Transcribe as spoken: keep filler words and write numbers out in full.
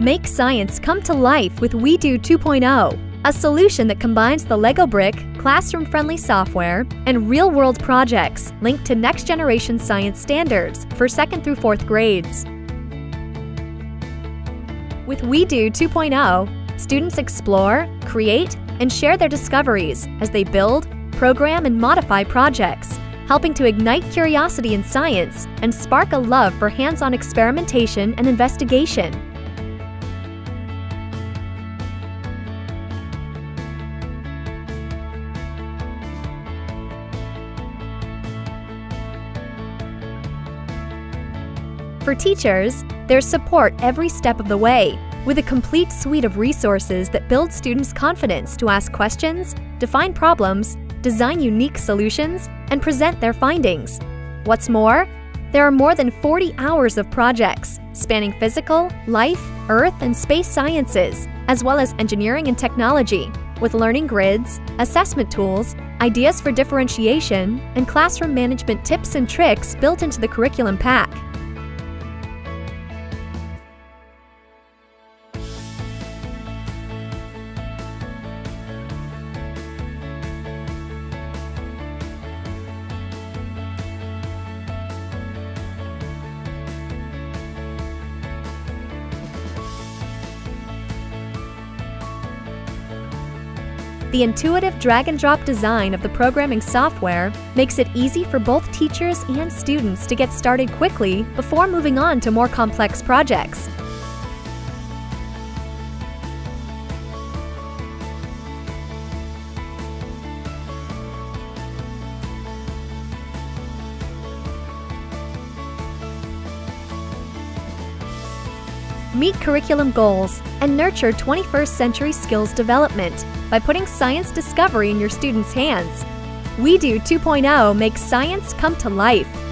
Make science come to life with WeDo two point oh, a solution that combines the Lego brick, classroom-friendly software, and real-world projects linked to next-generation science standards for second through fourth grades. With WeDo two point oh, students explore, create, and share their discoveries as they build, program, and modify projects, helping to ignite curiosity in science and spark a love for hands-on experimentation and investigation. For teachers, there's support every step of the way, with a complete suite of resources that build students' confidence to ask questions, define problems, design unique solutions, and present their findings. What's more, there are more than forty hours of projects spanning physical, life, earth, and space sciences, as well as engineering and technology, with learning grids, assessment tools, ideas for differentiation, and classroom management tips and tricks built into the curriculum pack. The intuitive drag-and-drop design of the programming software makes it easy for both teachers and students to get started quickly before moving on to more complex projects. Meet curriculum goals and nurture twenty-first century skills development by putting science discovery in your students' hands. WeDo two point oh makes science come to life.